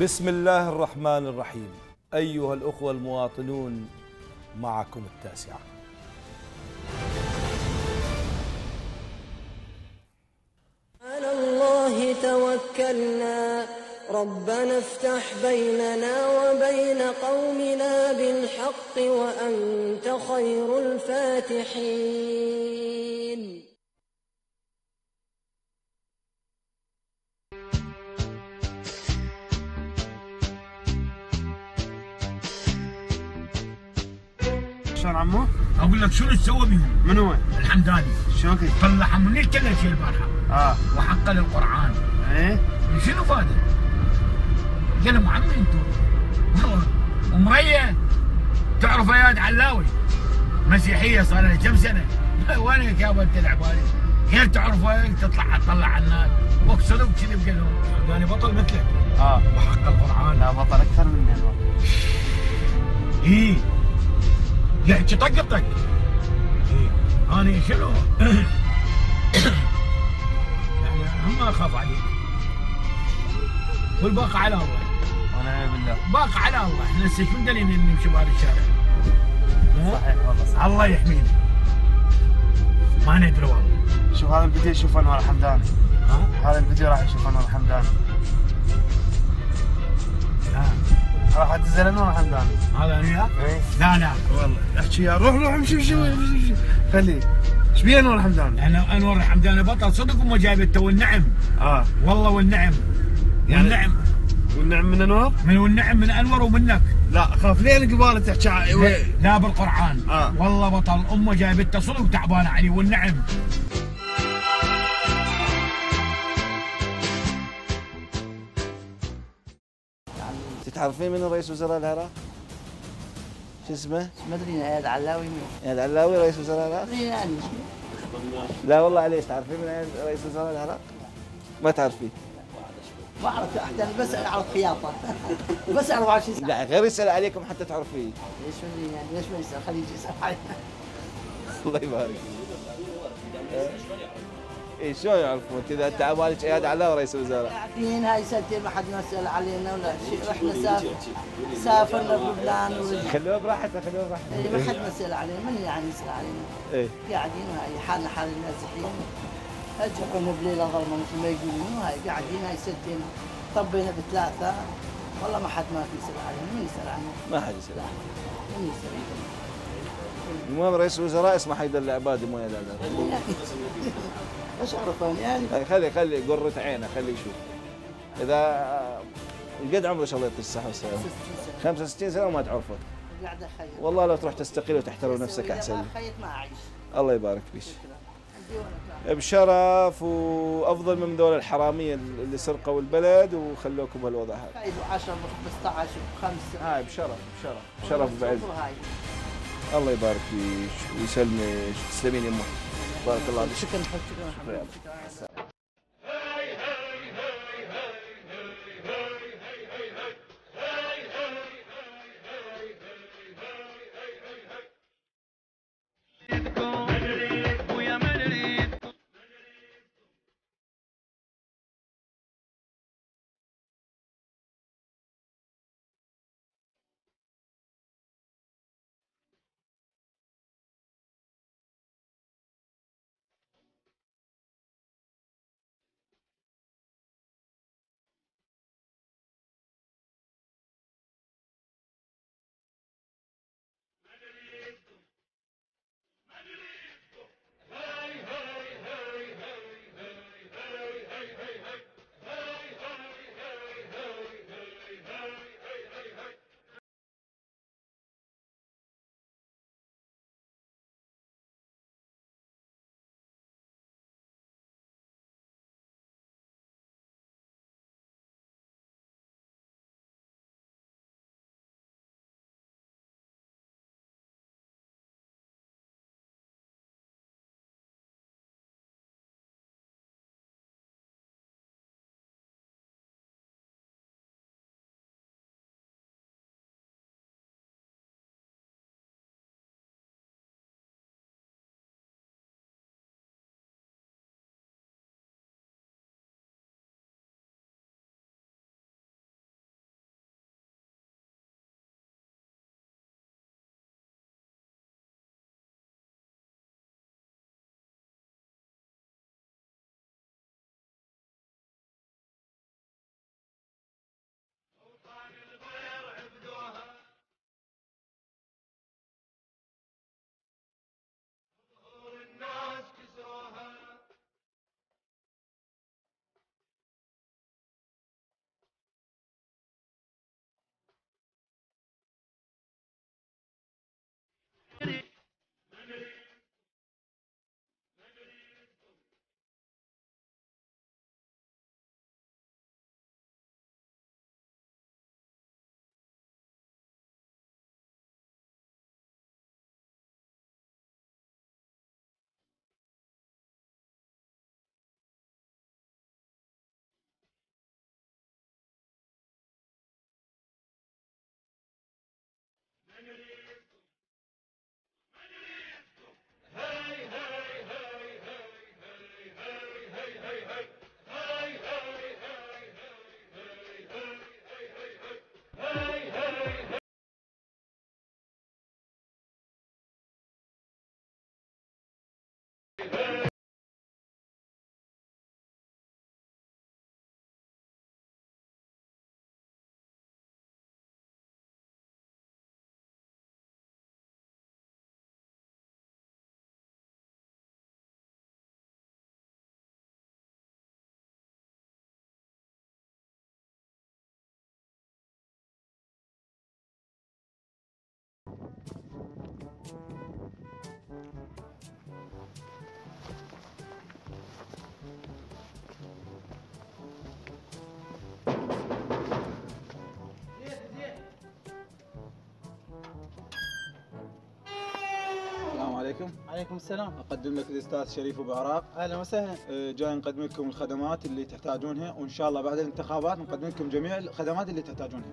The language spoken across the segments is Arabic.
بسم الله الرحمن الرحيم. أيها الأخوة المواطنون، معكم التاسعة. على الله توكلنا، ربنا افتح بيننا وبين قومنا بالحق وأنت خير الفاتحين. شلون عمو؟ اقول لك شنو تسوى بهم؟ من هو؟ الحمداني. شلون كذا؟ طلعها من الكلة شي البارحة. وحقه للقرآن. ايه؟ شنو فايدة؟ قلم عمي انتم. والله ومرية تعرف اياد علاوي مسيحية صار لها كم سنة. وينك يا ولد تلعب هذه؟ غير تعرفها تطلع على الناس واكسرهم كذي بقلهم. يعني بطل مثلك. وحق القرآن. لا بطل أكثر مني الوقت. ايه يحكي طقطق. أنا شنو؟ يعني هم ما أخاف عليك. والباقي على الله. والعياذ بالله. باقي على الله، احنا هسه شنو دليلنا إني نمشي بهذا الشارع؟ صحيح والله صحيح. الله يحمينا. ما ندري والله. شوف هذا الفيديو يشوف أنور الحمداني. هذا الفيديو راح يشوف أنور الحمداني. راح اتنزل انا والحمداني. هذا انا؟ اي لا والله احكي يا روح امشي خليه. ايش بيه انور الحمداني؟ انور الحمداني بطل صدق وما جايبته والنعم. والله والنعم والنعم والنعم من انور؟ من والنعم من انور ومنك. لا خاف لين قباله تحكي لا بالقران. والله بطل امه جايبته صدق وتعبانه عليه والنعم. تعرفين من رئيس وزراء العراق؟ شو اسمه؟ ما ادري. اياد علاوي. مين؟ اياد علاوي رئيس وزراء العراق؟ يعني لا والله عليك. تعرفين من اياد رئيس وزراء العراق؟ ما تعرفين؟ ما اعرف حتى بسال على الخياطه. بسال 24 ساعه. لا غير يسال عليكم حتى تعرفين. ليش ما يعني ليش ما يسال؟ خليه يجي يسال علي. الله يبارك فيك. اي شلون يعرفون اذا انت على بالك اياد علاوي رئيس الوزراء؟ قاعدين هاي سنتين ما حد مسأل علينا ولا شيء. رحنا سافرنا لبنان ورجعنا. خلوه براحته خلوه براحته. اي ما حد مسأل علينا. من يعني يسأل علينا؟ قاعدين هاي حالنا حال المازحين. اجحكم بليله ظلمه مثل ما يقولون. هاي قاعدين هاي سنتين طبينا بثلاثه. والله ما حد ما يسأل علينا. من يسأل عنه؟ ما حد يسأل عنه. من يسأل عنه؟ المهم رئيس الوزراء اسمه حيدر العبادي مو اياد علاوي. ايش اعرف انا يعني؟ خلي قرة عينه خلي يشوف. اذا قد عمره شغله الصحة والسلامة 65 سنة وما تعرفه. قاعدة خيط. والله لو تروح تستقيل وتحترم نفسك احسن لك. خيط ما اعيش. الله يبارك فيك. شكرا. بشرف وافضل من ذول الحرامية اللي سرقوا البلد وخلوكم بهالوضع هذا. خيط 10 15 5. هاي بشرف بشرف بشرف وبعز. الله يبارك فيك ويسلمك. تسلمين يمه. بارك الله فيك. شكرا شكرا. عليكم. عليكم السلام. اقدم لك الاستاذ شريف ابو عراق. اهلا وسهلا. جاي نقدم لكم الخدمات اللي تحتاجونها، وان شاء الله بعد الانتخابات نقدم لكم جميع الخدمات اللي تحتاجونها.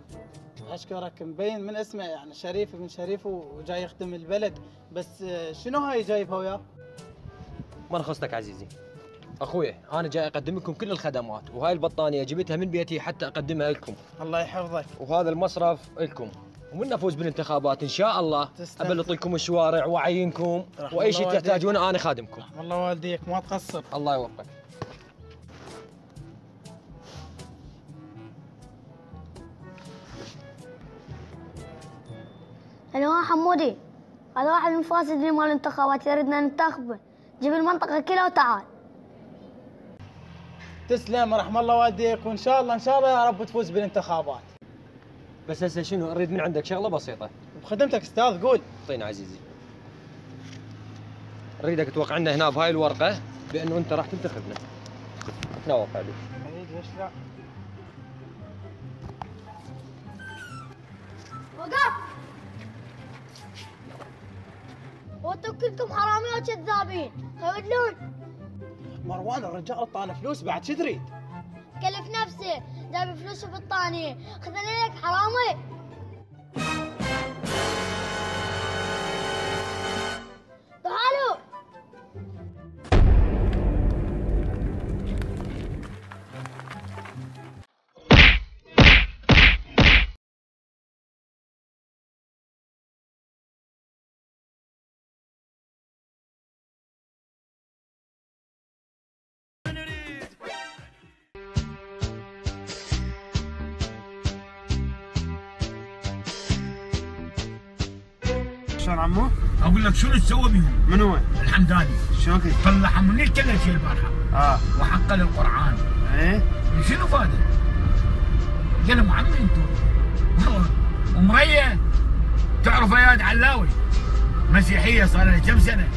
اشكرك. مبين من اسمه يعني شريف ابن شريف وجاي يخدم البلد، بس شنو هاي جايبها وياه؟ مرخصتك عزيزي. اخوي انا جاي اقدم لكم كل الخدمات، وهاي البطانيه جبتها من بيتي حتى اقدمها لكم. الله يحفظك. وهذا المصرف لكم، ومن افوز بالانتخابات ان شاء الله ابلط لكم الشوارع واعينكم، واي شيء تحتاجونه انا خادمكم. والله والديك ما تقصر. الله يوفقك. الو حمودي، هذا واحد من فاسدين مال الانتخابات يريدنا ننتخبه، جيب المنطقه كلها وتعال. تسلم، رحم الله والديك، وان شاء الله ان شاء الله يا رب تفوز بالانتخابات. بس هسه شنو اريد من عندك؟ شغله بسيطه بخدمتك استاذ. قول. اعطينا عزيزي. اريدك توقع لنا هنا بهاي الورقه بانه انت راح تنتخبنا. هنا وقع لي. ليش لا؟ وقف! وانتم كلكم حراميه وكذابين، خيولون. مروان الرجال طال فلوس بعد شو تريد؟ كلف نفسه، جاب فلوسه بالطانيه، خذنا لك حرامي. تعالوا. شلون عمو؟ اقول لك شنو تسوى بيهم؟ من هو؟ الحمداني. شلون كذا؟ طلعهم من الكنيسه البارحه. وحقل القران. ايه؟ شنو فاده؟ قلهم عمي انتم. ومريه تعرف اياد علاوي مسيحيه صار لها كم سنه.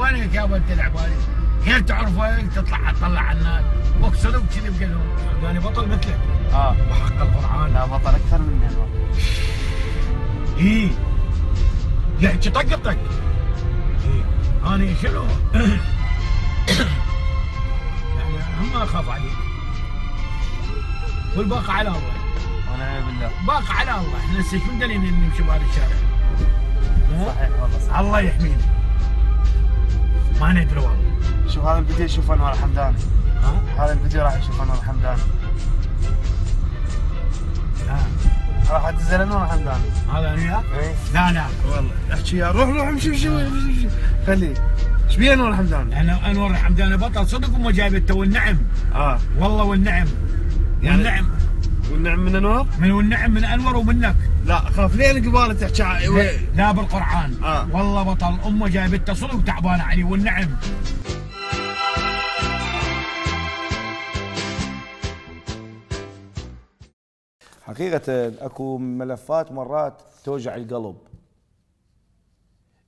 وينك يابا انت العبالي؟ هل تعرفه تطلع تطلع على الناس واكسرهم كذي بقلهم. يعني بطل مثلك. وحقل القران. لا بطل اكثر مني انا. ايه يحكي طق طق. أنا شنو؟ يعني هم ما أخاف عليك. والباقي على الله. والعياذ بالله. باقي على الله، احنا هسه شو دليلنا إني نمشي بهذا الشارع؟ صحيح والله صحيح. الله يحمينا. ما ندري والله. شوف هذا الفيديو يشوف أنوار الحمداني. هذا الفيديو راح يشوف أنوار الحمداني. راح تنزل انوار الحمداني هذا انا وياك؟ اي لا لا والله احكي وياه. روح روح امشي امشي امشي خليه. ايش بيه انوار الحمداني؟ انا انوار الحمداني بطل صدق وما جايبته والنعم. والله والنعم يعني والنعم والنعم من انوار؟ من والنعم من انور ومنك. لا خاف لين قباله تحكي لا بالقران. والله بطل امه جايبته صدق وتعبانه عليه والنعم. حقيقة اكو ملفات مرات توجع القلب.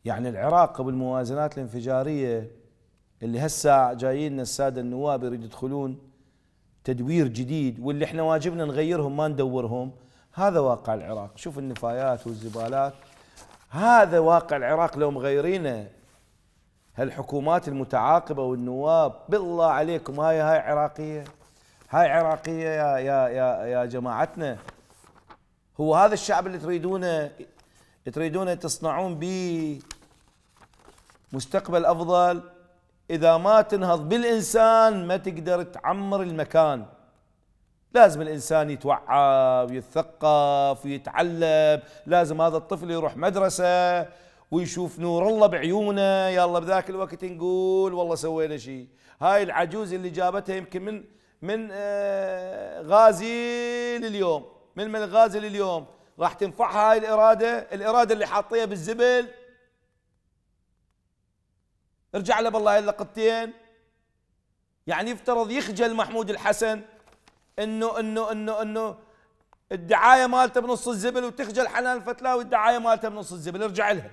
يعني العراق بالموازنات الانفجارية اللي هسه جايين السادة النواب يريد يدخلون تدوير جديد، واللي احنا واجبنا نغيرهم ما ندورهم. هذا واقع العراق، شوف النفايات والزبالات. هذا واقع العراق لو مغيرينه هالحكومات المتعاقبة والنواب. بالله عليكم هاي عراقية، هاي عراقية يا يا يا يا جماعتنا. هو هذا الشعب اللي تريدونه تصنعون به مستقبل أفضل. إذا ما تنهض بالإنسان ما تقدر تعمر المكان. لازم الإنسان يتوعى ويثقف ويتعلم. لازم هذا الطفل يروح مدرسة ويشوف نور الله بعيونه. يلا بذاك الوقت نقول والله سوينا شيء. هاي العجوز اللي جابتها يمكن من غازي لليوم، من الغازي لليوم راح تنفعها هاي الإرادة اللي حاطيها بالزبل. ارجع له بالله اللقطتين. يعني يفترض يخجل محمود الحسن انه الدعاية مالته بنص الزبل، وتخجل حنان الفتلاوي الدعاية مالته بنص الزبل. ارجع لها،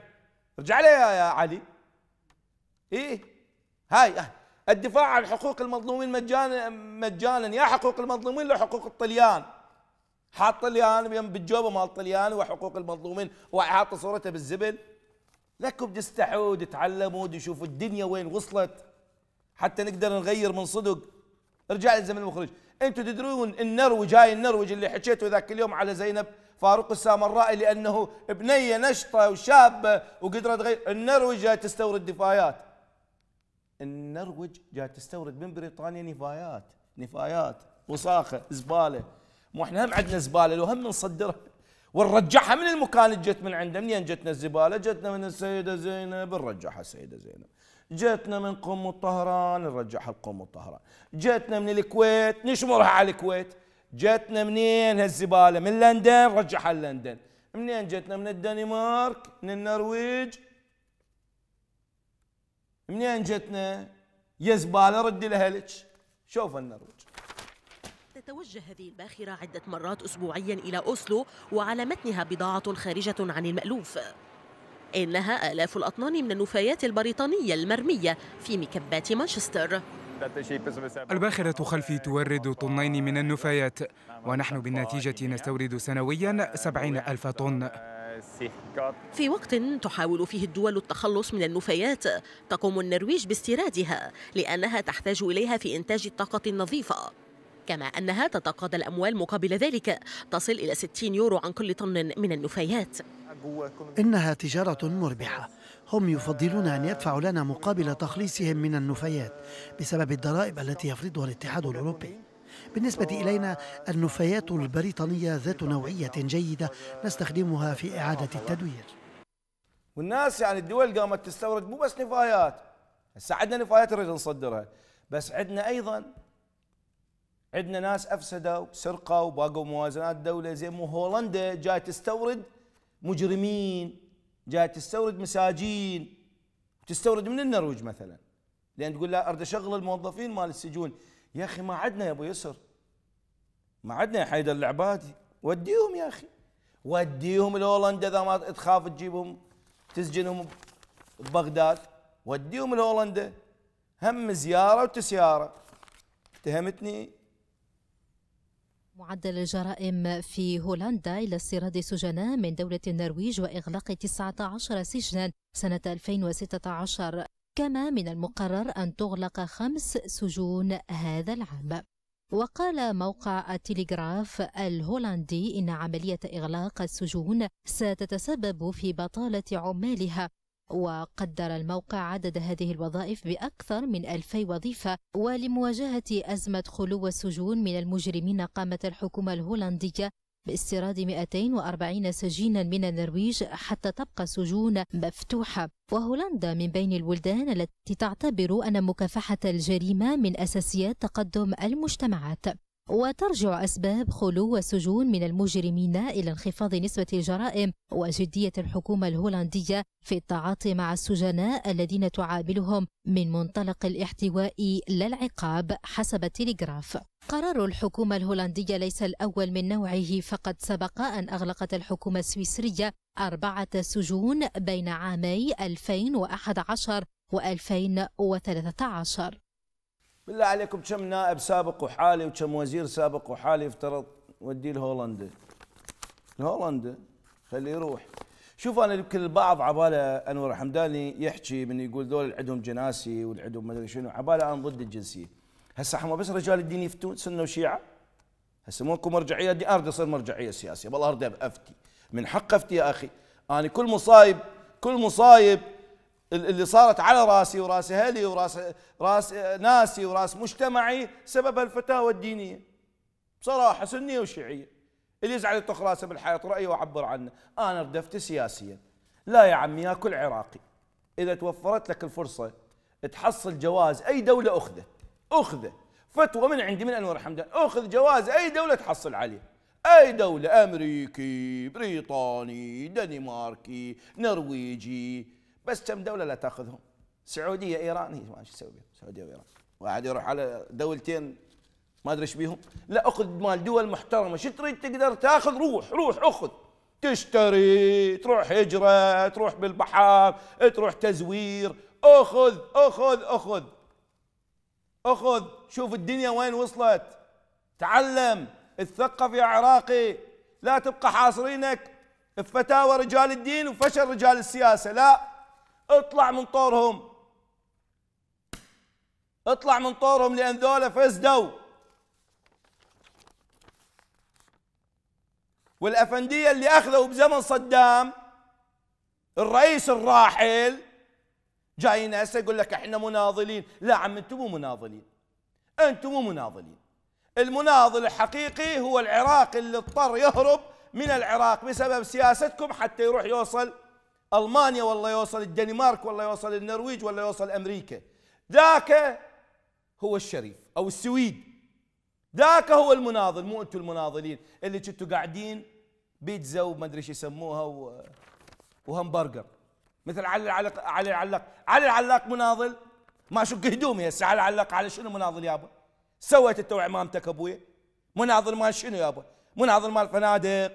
ارجع لها يا علي. ايه هاي الدفاع عن حقوق المظلومين مجانا. يا حقوق المظلومين لو حقوق الطليان، حاط طليان بالجوبه مال الطليان وحقوق المظلومين وحاط صورته بالزبل. لكم تستحوا تتعلموا تشوفوا الدنيا وين وصلت حتى نقدر نغير من صدق. ارجع للزمن المخرج. انتم تدرون النرويج، هاي النرويج اللي حكيتوا ذاك اليوم على زينب فاروق السامرائي لانه بنيه نشطه وشابه وقدرت تغير، النرويج جاي تستورد نفايات. النرويج جاي تستورد من بريطانيا نفايات وصاخه زباله، مو احنا هم عندنا زباله لو هم نصدرها ونرجعها من المكان اللي جت من عندنا. منين جتنا الزباله؟ جتنا من السيده زينب نرجعها السيده زينب، جتنا من قم وطهران نرجعها لقم وطهران، جتنا من الكويت نشمرها على الكويت، جتنا منين هالزباله؟ من لندن نرجعها لندن، منين جتنا؟ من الدنمارك، من النرويج، منين جتنا؟ يا زباله ردي لأهلك. شوف النرويج. تتوجه هذه الباخرة عدة مرات أسبوعياً إلى أوسلو وعلى متنها بضاعة خارجة عن المألوف، إنها آلاف الأطنان من النفايات البريطانية المرمية في مكبات مانشستر. الباخرة خلفي تورد طنين من النفايات، ونحن بالنتيجة نستورد سنوياً 70,000 طن. في وقت تحاول فيه الدول التخلص من النفايات، تقوم النرويج باستيرادها لأنها تحتاج إليها في إنتاج الطاقة النظيفة، كما أنها تتقاضى الأموال مقابل ذلك تصل إلى 60 يورو عن كل طن من النفايات. إنها تجارة مربحة، هم يفضلون أن يدفعوا لنا مقابل تخليصهم من النفايات بسبب الضرائب التي يفرضها الاتحاد الأوروبي. بالنسبة إلينا النفايات البريطانية ذات نوعية جيدة نستخدمها في إعادة التدوير. والناس يعني الدول قامت تستورد مو بس نفايات، هسه عندنا نفايات نريد نصدرها، بس عندنا أيضا ناس أفسدوا سرقوا وباقوا موازنات الدولة، زي مو هولندا جاي تستورد مجرمين، جاي تستورد مساجين، تستورد من النرويج مثلا، لأن تقول لا أريد أشغل الموظفين مال السجون. يا أخي ما عدنا يا أبو يسر، ما عدنا يا حيدر العبادي، وديهم يا أخي، وديهم لهولندا إذا ما تخاف تجيبهم تسجنهم ببغداد، وديهم لهولندا هم زيارة وتسيارة. اتهمتني؟ معدل الجرائم في هولندا إلى استيراد سجناء من دولة النرويج وإغلاق 19 سجنا سنة 2016، كما من المقرر أن تغلق 5 سجون هذا العام. وقال موقع التلغراف الهولندي إن عملية إغلاق السجون ستتسبب في بطالة عمالها، وقدر الموقع عدد هذه الوظائف بأكثر من 2000 وظيفة. ولمواجهة أزمة خلو السجون من المجرمين قامت الحكومة الهولندية باستيراد 240 سجينا من النرويج حتى تبقى السجون مفتوحة. وهولندا من بين البلدان التي تعتبر أن مكافحة الجريمة من أساسيات تقدم المجتمعات. وترجع أسباب خلو السجون من المجرمين إلى انخفاض نسبة الجرائم وجدية الحكومة الهولندية في التعاطي مع السجناء الذين تعاملهم من منطلق الاحتواء لا العقاب، حسب التلغراف. قرار الحكومة الهولندية ليس الأول من نوعه، فقد سبق أن أغلقت الحكومة السويسرية 4 سجون بين عامي 2011 و2013. بالله عليكم كم نائب سابق وحالي وكم وزير سابق وحالي افترض وديه لهولندا؟ لهولندا خليه يروح. شوف انا يمكن البعض عباله انور الحمداني يحكي من يقول دول عندهم جناسي واللي عندهم ما ادري شنو، عباله انا ضد الجنسيه. هسه هم بس رجال الدين يفتون سنه وشيعه؟ هسه مو اكو مرجعيه دي، اريد اصير مرجعيه سياسيه، والله اريد ابقى افتي، من حق افتي يا اخي. انا كل مصايب اللي صارت على راسي وراس اهلي وراس ناسي وراس مجتمعي سببها الفتاوى الدينيه بصراحه، سنيه وشيعيه. اللي يزعل يطخ راسه بالحائط رايه واعبر عنه، انا ردفت سياسيا. لا يا عمي يا كل عراقي، اذا توفرت لك الفرصه تحصل جواز اي دوله اخذه، فتوى من عندي من انور حمدان، اخذ جواز اي دوله تحصل عليه، أي دوله، امريكي، بريطاني، دنماركي، نرويجي، بس كم دولة لا تاخذهم. سعودية، إيران، هي ما تسوي بهم سعودية وإيران، واحد يروح على دولتين ما أدري إيش بيهم. لا أخذ مال دول محترمة، شو تريد تقدر تاخذ؟ روح أخذ، تشتري، تروح هجرة، تروح بالبحر، تروح تزوير، أخذ أخذ أخذ أخذ. شوف الدنيا وين وصلت، تعلم، اتثقف يا عراقي، لا تبقى حاصرينك بفتاوى رجال الدين وفشل رجال السياسة. لا اطلع من طورهم، اطلع من طورهم، لأن ذولا فسدوا. والأفندية اللي أخذوا بزمن صدام الرئيس الراحل جايين هسه يقول لك احنا مناضلين. لا عم، انتم مو مناضلين، انتم مو مناضلين. المناضل الحقيقي هو العراقي اللي اضطر يهرب من العراق بسبب سياستكم حتى يروح يوصل ألمانيا، والله يوصل الدنمارك، والله يوصل النرويج، والله يوصل أمريكا. ذاك هو الشريف أو السويد، ذاك هو المناضل، مو أنتم المناضلين اللي كنتوا قاعدين بيتزا وما أدري شو يسموها وهمبرجر. مثل علي العلاق مناضل، ما شق هدومي هسه. علي العلاق على شنو مناضل يابا؟ سويت انت وعمامتك ابويا. مناضل مال شنو يابا؟ مناضل مال فنادق.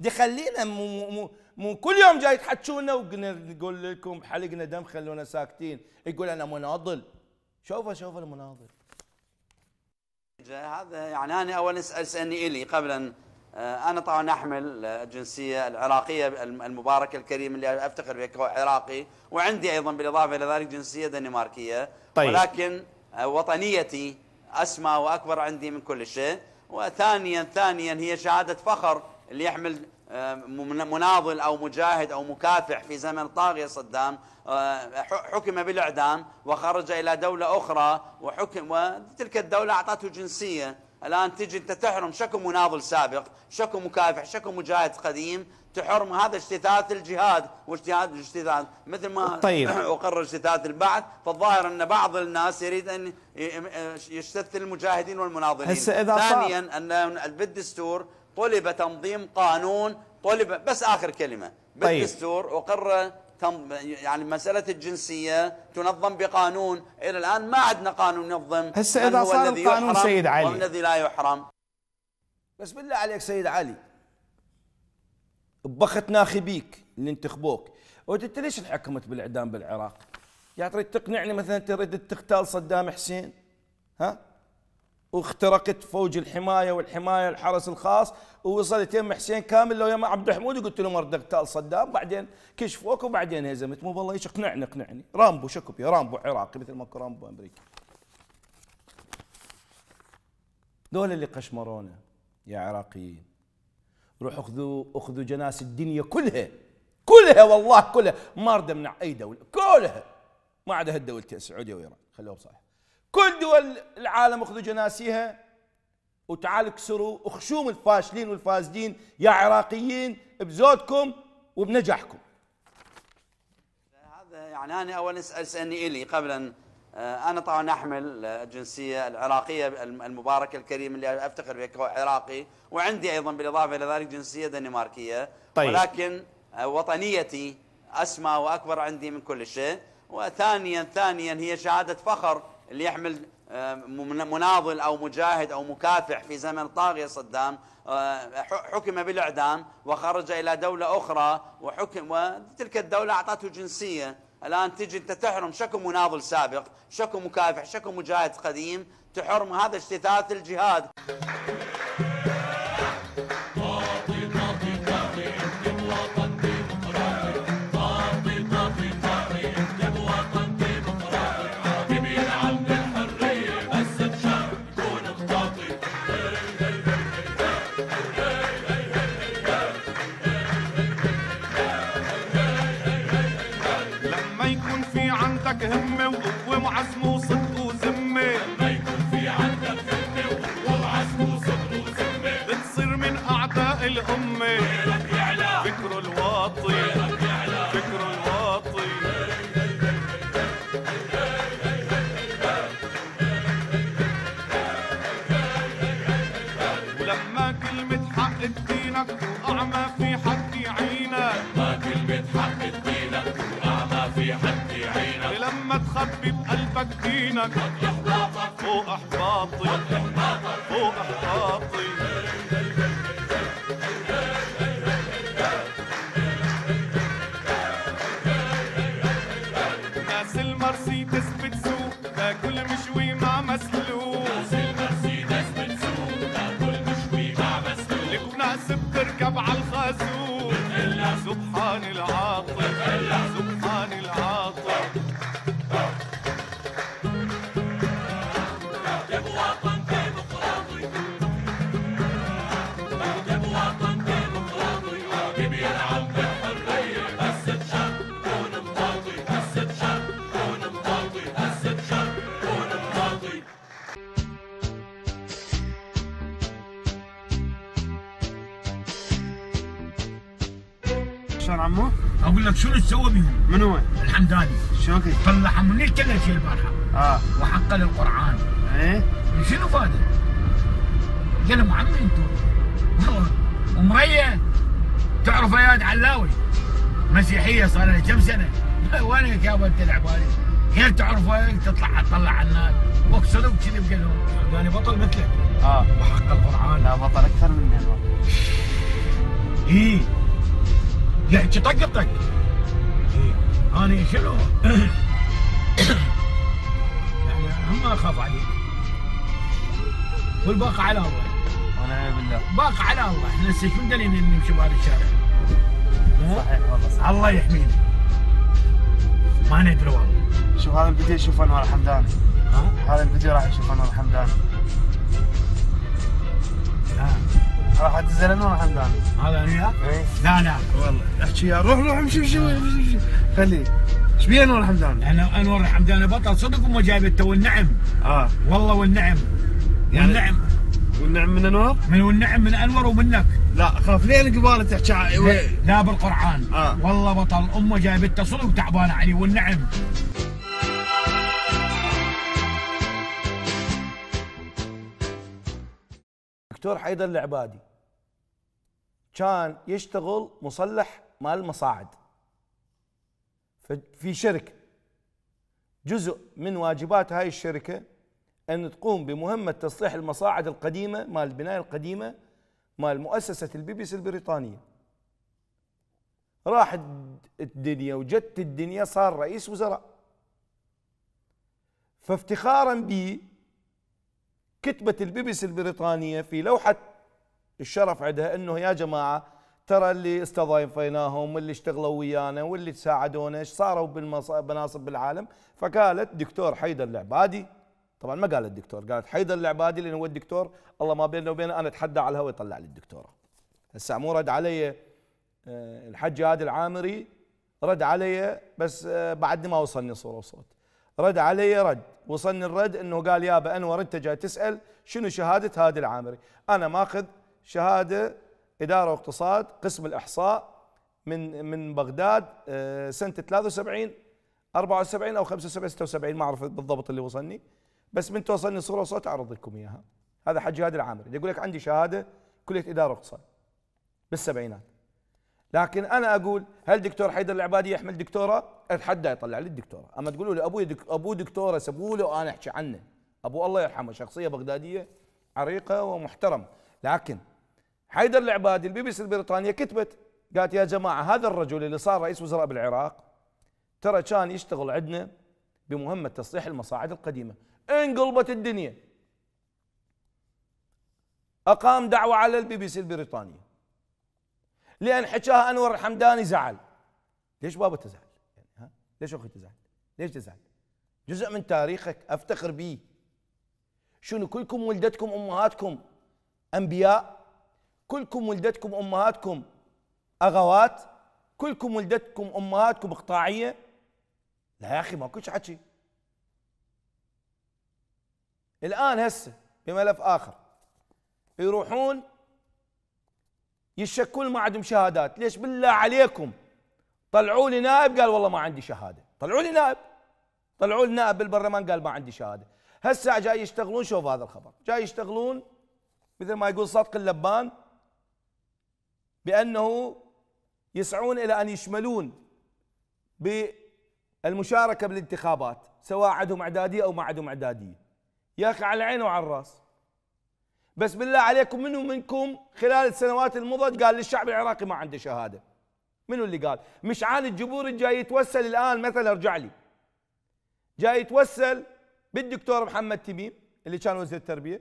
دي خلينا مو كل يوم جاي تحكونا ونقول لكم حلقنا دم، خلونا ساكتين. يقول انا مناضل. شوف المناضل هذا. يعني انا اول اسالني الي قبل ان انا طبعا احمل الجنسيه العراقيه المباركه الكريمه اللي افتخر بها كعراقي، وعندي ايضا بالاضافه الى ذلك جنسيه دنماركيه. طيب. ولكن وطنيتي اسمى واكبر عندي من كل شيء. وثانيا هي شهاده فخر اللي يحمل مناضل او مجاهد او مكافح في زمن طاغيه صدام، حكم بالاعدام وخرج الى دوله اخرى وحكم، وتلك الدوله اعطته جنسيه. الان تجي انت تحرم شكو مناضل سابق، شكو مكافح، شكو مجاهد قديم، تحرم. هذا اجتثاث الجهاد واجتهاد الاجتثاث، مثل ما طيب. اقر اجتثاث البعث. فالظاهر ان بعض الناس يريد ان يجتث المجاهدين والمناضلين. ثانيا ان بالدستور طلب تنظيم قانون، طلب بس اخر كلمه. بالدستور طيب. اقر يعني مسألة الجنسية تنظم بقانون. إلى الآن ما عندنا قانون ينظم. هسه إذا صار القانون سيد علي، والذي لا يحرم. بس بالله عليك سيد علي، بخت ناخبيك اللي انتخبوك، وأنت ليش انحكمت بالإعدام بالعراق؟ يعني تريد تقنعني مثلا تريد تغتال صدام حسين؟ ها؟ واخترقت فوج الحماية والحماية الحرس الخاص، ووصلت يم حسين كامل لو يم عبد الحمود وقلت له مرد اغتال صدام، بعدين كشفوك وبعدين هزمت. مو والله ايش اقنعني رامبو. شكو يا رامبو عراقي مثل ما رامبو امريكي. دول اللي قشمرونا يا عراقيين، روحوا اخذوا جناس الدنيا كلها والله كلها، ما ارد امنع اي دولة كلها ما عدا هالدولتين السعودية وايران، خلوها بصالح. كل دول العالم اخذوا جناسيها، وتعالوا اكسروا اخشوم الفاشلين والفاسدين يا عراقيين بزودكم وبنجاحكم. هذا يعني انا اول اسالني الي قبل ان انا طبعا احمل الجنسيه العراقيه المباركه الكريمه اللي افتخر بها كعراقي، وعندي ايضا بالاضافه الى ذلك جنسيه دنماركيه. طيب. ولكن وطنيتي اسمى واكبر عندي من كل شيء. وثانيا هي شهاده فخر اللي يحمل مناضل أو مجاهد أو مكافح في زمن طاغية صدام، حكم بالإعدام وخرج إلى دولة أخرى وحكم، وتلك الدولة أعطته جنسية. الآن تجي أنت تحرم شكو مناضل سابق، شكو مكافح، شكو مجاهد قديم، تحرم. هذا اجتثاث الجهاد. سبحان العاطي، سبحان العاطي. شلون عمو؟ اقول لك شنو سوى بيهم؟ من هو؟ الحمداني. شنو كذا؟ طلع من الكلش البارحه. وحقل القران. ايه؟ شنو فاده؟ قال لهم عمي انتم ومريه تعرف اياد علاوي مسيحيه صار لها كم سنه وينك يابا انت العبالي؟ هل تعرفه تطلع على الناس واكسرهم كذي بقلهم. يعني بطل مثلك. وحق القران. لا بطل اكثر مني انا. اي يحكي طق. اي انا شنو؟ يعني هم ما اخاف عليك. والباقي على الله. والعياذ بالله. باقي على الله، احنا هسه شنو دليلنا اني نمشي بهذا الشارع؟ صحيح والله صحيح. الله يحمينا. ما ندري والله. شوف هذا الفيديو يشوف انوار الحمداني. هذا الفيديو راح يشوف انوار الحمداني. لا راح تنزل انوار الحمداني. هذا انا وياك؟ اي. لا والله احكي وياه. روح امشي خليه. ايش بيه انوار الحمداني؟ انوار الحمداني بطل صدق وما جايبه تو والنعم. والله والنعم. يعني والنعم. والنعم من انوار؟ من والنعم من انور ومنك. لا اخاف لين قباله تحكي لا بالقران. والله بطل امه جايبته صدق وتعبانه عليه والنعم. دكتور حيدر العبادي كان يشتغل مصلح مال المصاعد في شركه، جزء من واجبات هاي الشركه ان تقوم بمهمه تصليح المصاعد القديمه مال البنايه القديمه مال مؤسسة BBC البريطانية. راحت الدنيا وجت الدنيا صار رئيس وزراء، فافتخارا به كتبت BBC البريطانية في لوحة الشرف عندها انه يا جماعة ترى اللي استضيفيناهم واللي اشتغلوا ويانا واللي ساعدونا ايش صاروا بمناصب بالعالم. فقالت دكتور حيدر العبادي، طبعا ما قالت الدكتور، قالت حيدر العبادي لانه هو الدكتور، الله ما بيننا وبينه انا اتحدى على الهواء يطلع لي الدكتوره. هسه مو رد علي الحج هادي العامري، رد علي بس بعدني ما وصلني صوره وصوت. رد علي رد، وصلني الرد انه قال يابا انور انت جاي تسال شنو شهاده هادي العامري؟ انا ماخذ شهاده اداره واقتصاد قسم الاحصاء من بغداد سنه 73 74 او 75 76 ما اعرف بالضبط اللي وصلني، بس من توصلني صورة وصوت اعرض لكم اياها. هذا حجي هادي العامري يقول لك عندي شهاده كليه اداره واقتصاد بالسبعينات. لكن انا اقول هل دكتور حيدر العبادي يحمل دكتوره؟ اتحدى يطلع لي الدكتوره، اما تقولوا لي ابوي دكتوره سبوله وانا احكي عنه. ابوه الله يرحمه شخصيه بغداديه عريقه ومحترم، لكن حيدر العبادي BBC البريطانيه كتبت قالت يا جماعه هذا الرجل اللي صار رئيس وزراء بالعراق ترى كان يشتغل عندنا بمهمه تصليح المصاعد القديمه. انقلبت الدنيا، اقام دعوه على BBC البريطانيه لان حكاها انور الحمداني. زعل. ليش بابا تزعل؟ ها ليش اخوي تزعل؟ ليش تزعل؟ جزء من تاريخك افتخر به. شنو كلكم ولدتكم امهاتكم انبياء، كلكم ولدتكم امهاتكم اغوات، كلكم ولدتكم امهاتكم اقطاعيه. لا يا اخي ما كنتش حكي. الآن هسه بملف آخر يروحون يشكون ما عندهم شهادات. ليش بالله عليكم؟ طلعوا لي نائب قال والله ما عندي شهادة. طلعوا لي نائب، طلعوا لي نائب بالبرلمان قال ما عندي شهادة. هسه جاي يشتغلون. شوف هذا الخبر، جاي يشتغلون مثل ما يقول صادق اللبان بأنه يسعون إلى أن يشملون بالمشاركة بالانتخابات سواء عندهم إعدادية أو ما عندهم إعدادية. يا اخي على عيني وعلى الراس، بس بالله عليكم منو منكم خلال السنوات المضت قال للشعب العراقي ما عنده شهاده؟ منو اللي قال؟ مشعان الجبوري جاي يتوسل الان مثلا، ارجع لي، جاي يتوسل بالدكتور محمد تميم اللي كان وزير التربيه،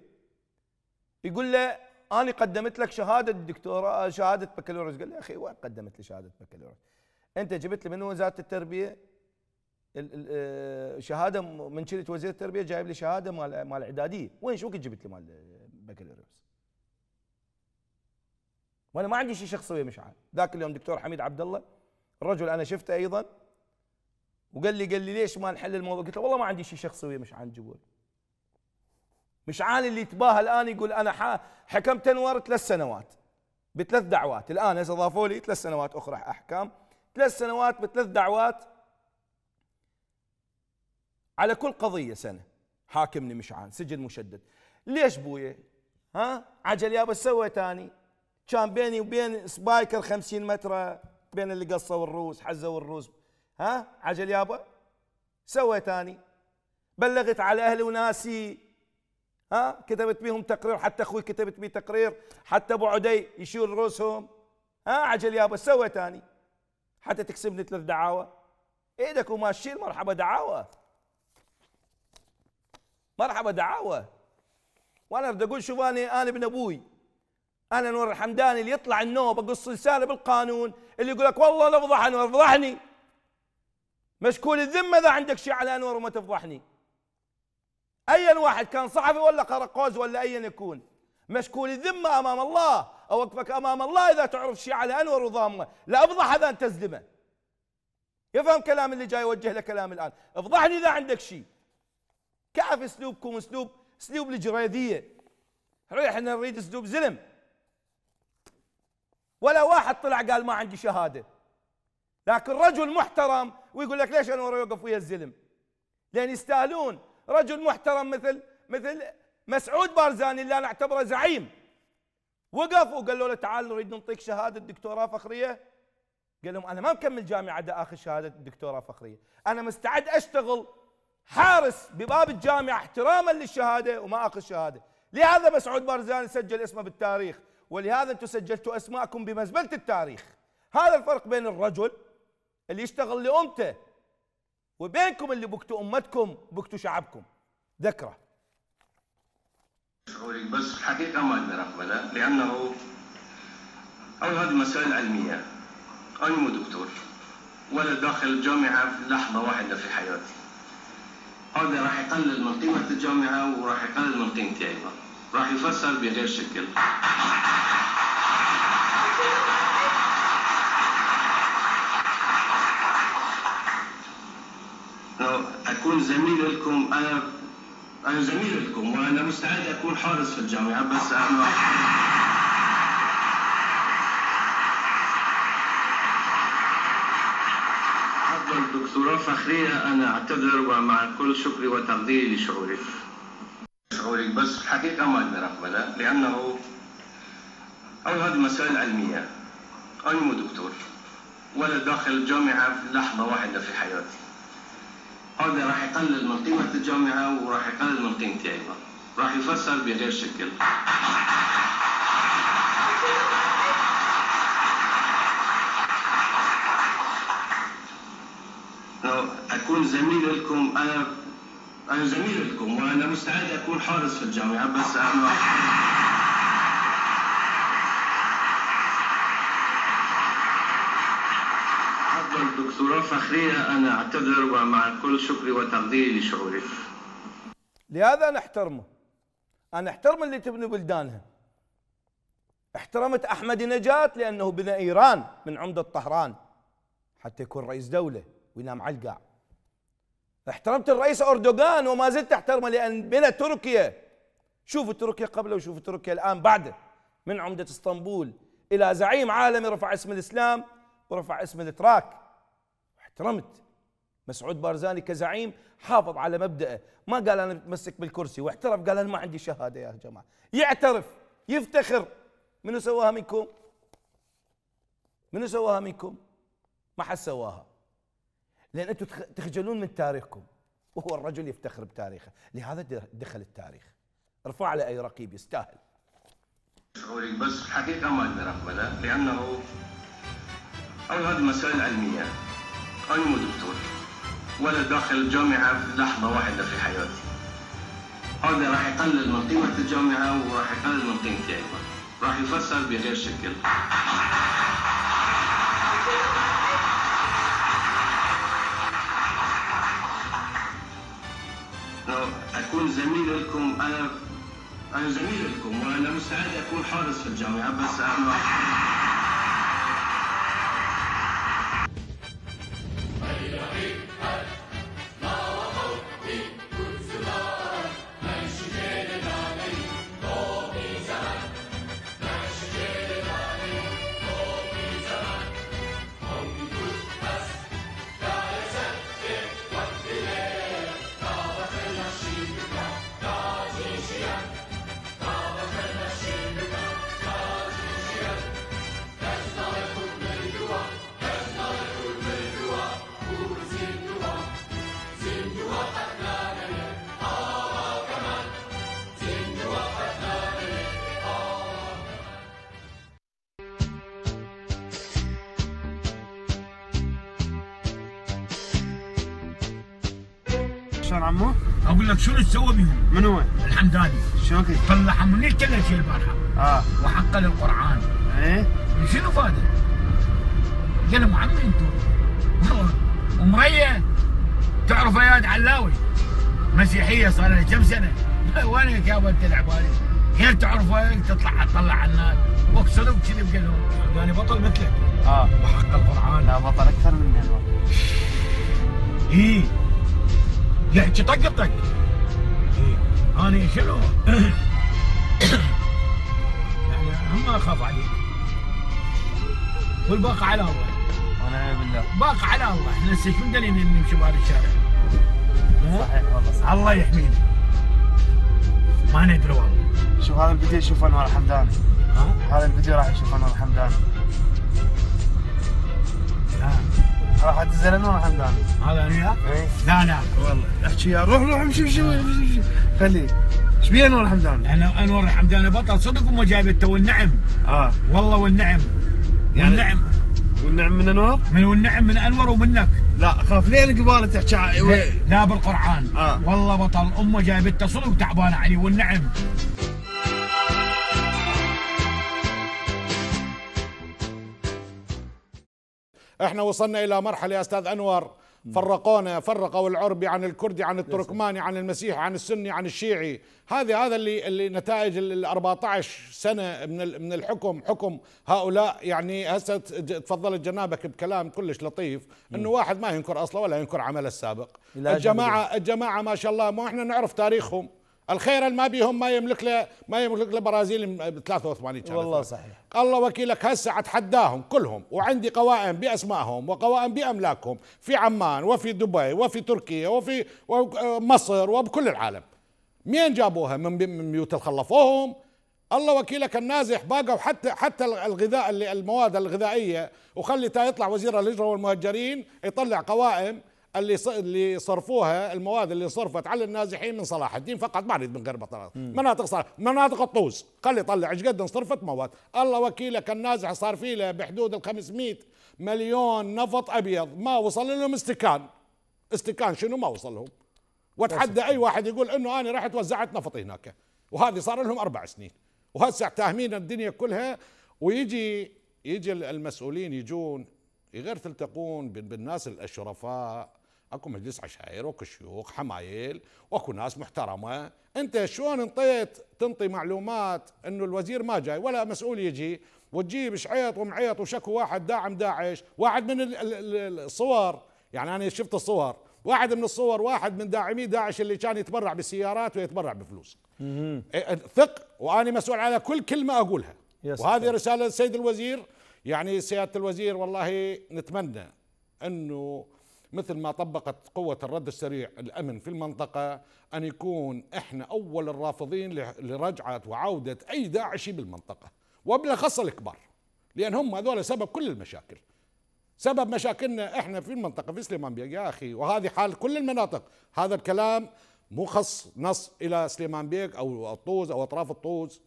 يقول له انا قدمت لك شهاده الدكتوره شهاده بكالوريوس. قال له يا اخي وين قدمت لي شهاده بكالوريوس؟ انت جبت لي من وزاره التربيه شهاده من شريت وزير التربيه، جايب لي شهاده مال اعداديه. وين شو كنت جبت لي مال بكالوريوس؟ وانا ما عندي شيء شخصي ويا مشعل. ذاك اليوم دكتور حميد عبد الله الرجل انا شفته ايضا وقال لي ليش ما نحل الموضوع؟ قلت له والله ما عندي شيء شخصي ويا مشعل الجبوري. مشعل اللي يتباهى الان يقول انا حكمت انور 3 سنوات بثلاث دعوات. الآن هسه أضافوا لي 3 سنوات أخرى أحكام، 3 سنوات ب3 دعوات، على كل قضية سنة. حاكمني مشعان، سجن مشدد. ليش بويا؟ ها؟ عجل يابا سوي تاني. كان بيني وبين سبايكر 50 مترة بين اللي قصوا والروس، حزوا والروس. ها؟ عجل يابا سوي تاني. بلغت على أهلي وناسي، ها، كتبت بيهم تقرير، حتى اخوي كتبت بيه تقرير، حتى ابو عدي يشيل رؤوسهم. ها، عجل يابا سوي تاني حتى تكسبني 3 دعاوى. ايدك وماشيين مرحبا دعاوى، مرحبا دعاوى. وانا اريد اقول شوف، انا ابن ابوي، انا انور الحمداني اللي يطلع النوب اقص لسانه بالقانون، اللي يقول لك والله لا افضح انور، فضحني مشكول الذمه اذا عندك شيء على انور وما تفضحني. أي واحد كان صحفي ولا قرقوز ولا أيا يكون، مشكول الذمة أمام الله، أوقفك أمام الله إذا تعرف شيء على أنور وضامه، لا أفضح هذا أن تزلمه. يفهم كلام اللي جاي يوجه له كلام الآن، أفضحني إذا عندك شيء. كيف أسلوبكم؟ أسلوب الجريدية. إحنا نريد أسلوب زلم. ولا واحد طلع قال ما عندي شهادة. لكن رجل محترم ويقول لك ليش أنور يوقف ويا الزلم؟ لأن يستاهلون. رجل محترم مثل مسعود بارزاني اللي انا اعتبره زعيم، وقف وقالوا له تعال نريد نعطيك شهاده دكتوراه فخريه، قال لهم انا ما مكمل جامعه دا اخذ شهاده دكتوراه فخريه، انا مستعد اشتغل حارس بباب الجامعه احتراما للشهاده وما اخذ شهاده. لهذا مسعود بارزاني سجل اسمه بالتاريخ، ولهذا انتم سجلتوا اسماءكم بمزبله التاريخ. هذا الفرق بين الرجل اللي يشتغل لامته وبينكم اللي بكتوا امتكم، بكتوا شعبكم. ذكرى شعوري، بس الحقيقه ما اقدر اقبلها، لانه او هذه مسائل علميه، انا مو دكتور ولا داخل الجامعه لحظه واحده في حياتي. هذا راح يقلل من قيمه الجامعه وراح يقلل من قيمتي ايضا، راح يفسر بغير شكل. أكون زميل لكم، أنا زميل لكم، وأنا مستعد أكون حارس في الجامعة، بس أنا أفضل دكتوراه فخرية. أنا أعتذر ومع كل شكري وتقديري لشعوري. شعورك، بس الحقيقة ما أقدر أقبلها، لأنه أو هذه مسائل علمية، أنا مو دكتور ولا داخل الجامعة لحظة واحدة في حياتي. هذا راح يقلل من قيمة الجامعة وراح يقلل من قيمتي أيضا، راح يفسر بغير شكل. لو أكون زميل لكم، أنا زميل لكم، وأنا مستعد أكون حارس في الجامعة، بس أنا دكتوراه فخريه. انا اعتذر ومع كل شكري وتقديري لشعوري. لهذا انا احترمه. انا احترم اللي تبني بلدانها. احترمت احمد نجات لانه بنى ايران من عمده طهران حتى يكون رئيس دوله وينام على القاع. احترمت الرئيس اردوغان وما زلت احترمه لان بنى تركيا. شوفوا تركيا قبله وشوفوا تركيا الان بعده، من عمده اسطنبول الى زعيم عالمي رفع اسم الاسلام ورفع اسم الاتراك. احترمت مسعود بارزاني كزعيم، حافظ على مبدأه، ما قال انا متمسك بالكرسي، واعترف قال انا ما عندي شهاده يا جماعه، يعترف يفتخر. منو سواها منكم؟ منو سواها منكم؟ ما حد سواها، لان انتم تخجلون من تاريخكم، وهو الرجل يفتخر بتاريخه، لهذا دخل التاريخ. ارفع له اي رقيب يستاهل. شعوري، بس الحقيقه ما اقدر اقبلها، لانه او هذه مسائل علميه، أنا مو دكتور ولا داخل الجامعة لحظة واحدة في حياتي. هذا راح يقلل من قيمة الجامعة وراح يقلل من قيمتي أيضا، راح يفسر بغير شكل. لو أكون زميل لكم، أنا زميل لكم، وأنا مستعد أكون حارس في الجامعة، بس أنا شلون عمو؟ اقول لك شنو سوى بيهم؟ من هو؟ الحمداني. شنو كذا؟ طلعهم من الكلة شي البارحة. وحق للقرآن. ايه؟ شنو فايدة؟ قلم عمي انتم. والله ومرية تعرف اياد علاوي مسيحية صار لها كم سنة؟ وينك يابا تلعب هذه؟ غير تعرفه تطلع على الناس واكسروا وكذي بقلهم. يعني بطل مثلك. وحق القرآن. لا بطل اكثر مني انا. اي يحكي طق. اي انا شنو؟ يعني هم ما اخاف عليك. والباقي على الله. والعياذ بالله. باقي على الله، احنا شنو دليل اني نمشي بهذا الشارع؟ صحيح والله صحيح. الله يحمينا. ما ندري والله. شوف هذا الفيديو يشوف انوار الحمداني. هذا الفيديو راح يشوف انوار الحمداني. راح ادز انوار الحمداني. هذا انا؟ اي. لا والله احكي يا روح امشي خليه. ايش بيه انوار الحمداني؟ انوار الحمداني بطل صدق وما جايبه تو والنعم. والله والنعم. والنعم. والنعم من انوار؟ من والنعم من انور ومنك. لا خاف لين قباله تحكي لا بالقرآن. والله بطل امه جايبته صدق وتعبانه عليه والنعم. احنا وصلنا الى مرحله يا استاذ انور فرقونا، فرقوا العربي عن الكردي عن التركماني عن المسيحي عن السني عن الشيعي. هذا اللي نتائج ال 14 سنه من الحكم، حكم هؤلاء. يعني هسه تفضلت جنابك بكلام كلش لطيف انه واحد ما ينكر اصله ولا ينكر عمله السابق. الجماعه ما شاء الله، ما احنا نعرف تاريخهم. الخير اللي ما بيهم ما يملك له برازيل 83 كانت. والله صحيح. الله وكيلك هسه اتحداهم كلهم، وعندي قوائم باسمائهم وقوائم باملاكهم في عمان وفي دبي وفي تركيا وفي مصر وبكل العالم. مين جابوها؟ من بيوت اللي خلفوهم. الله وكيلك النازح باقوا حتى الغذاء المواد الغذائيه، وخلي تا يطلع وزير الهجره والمهجرين يطلع قوائم اللي صرفوها، المواد اللي صرفت على النازحين من صلاح الدين فقط، ما نريد من غير بطلات مناطق صلاح، مناطق الطوس. خلي يطلع ايش قد صرفت مواد. الله وكيلك النازح صار فيه له بحدود ال 500 مليون نفط ابيض ما وصل لهم استكان شنو ما وصل لهم. واتحدى اي واحد يقول انه انا رحت وزعت نفطي هناك، وهذه صار لهم 4 سنين وهسه تاهمين الدنيا كلها. ويجي المسؤولين يجون غير تلتقون بالناس الاشرفاء. اكو مجلس عشائر واكو شيوخ حمايل واكو ناس محترمه. انت شلون انطيت تنطي معلومات انه الوزير ما جاي ولا مسؤول يجي، وتجيب شعيط ومعيط وشكو واحد داعم داعش، واحد من الصور. يعني انا شفت الصور، واحد من الصور واحد من داعمي داعش اللي كان يتبرع بالسيارات ويتبرع بفلوس. ثق وانا مسؤول على كل كلمه اقولها. وهذه رساله للسيد الوزير. يعني سيادة الوزير والله نتمنى أنه مثل ما طبقت قوة الرد السريع الأمن في المنطقة أن يكون إحنا أول الرافضين لرجعة وعودة أي داعشي بالمنطقة، وبالأخص الكبار، لأن هم هذول سبب كل المشاكل، سبب مشاكلنا إحنا في المنطقة في سليمان بير يا أخي. وهذه حال كل المناطق. هذا الكلام مو خص نص إلى سليمان بير أو الطوز أو أطراف الطوز،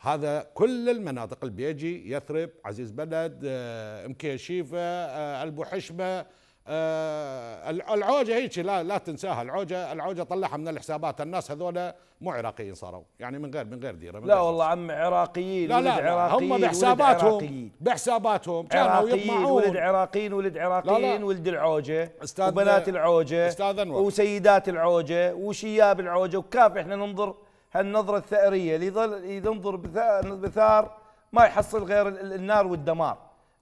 هذا كل المناطق، البيجي، يثرب، عزيز بلد، مكيشيفه، ابو حشمه، العوجه هيك لا تنساها. العوجه طلعها من الحسابات. الناس هذول مو عراقيين صاروا، يعني من غير ديره. من لا غير والله عم عراقيين. لا هم بحساباتهم كانوا يطمعون. ولد عراقيين ولد العوجه وبنات العوجه وسيدات العوجه وشياب العوجه وكافي. احنا ننظر هالنظرة الثأرية اللي ينظر بثار ما يحصل غير النار والدمار.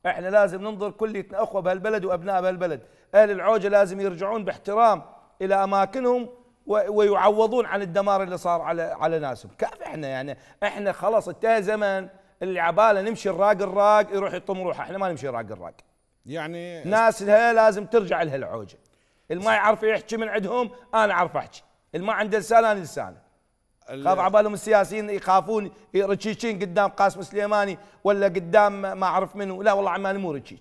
احنا لازم ننظر كليتنا اخوة بهالبلد وابناء بهالبلد. اهل العوجة لازم يرجعون باحترام الى اماكنهم ويعوضون عن الدمار اللي صار على ناسهم. كافي احنا، يعني احنا خلاص انتهى زمن اللي عباله نمشي الراق الراق يروح يطم روحه. احنا ما نمشي الراق الراق. يعني ناس لها لازم ترجع لها العوجة. اللي ما يعرف يحكي من عندهم انا اعرف احكي، اللي ما عنده لسان انا لسانه. خاف عبالهم السياسيين يخافون رتشيشين قدام قاسم سليماني ولا قدام ما اعرف منه. لا والله عماني مو رتشيش.